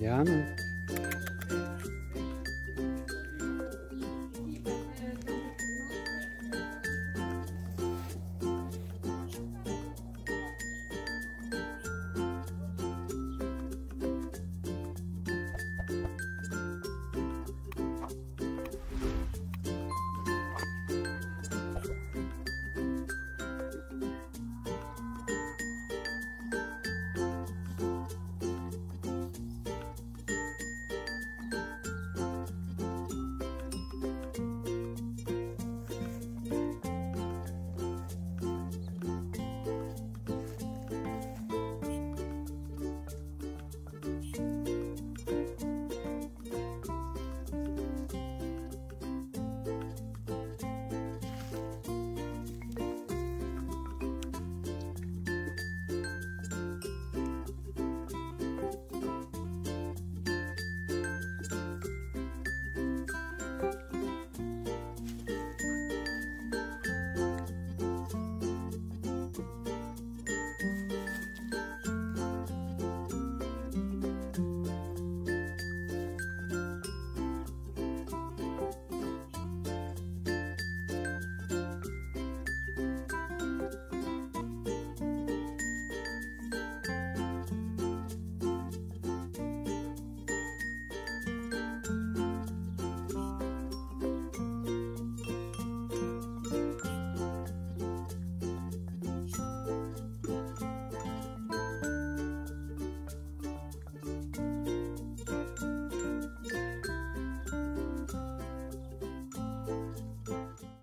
Mariana.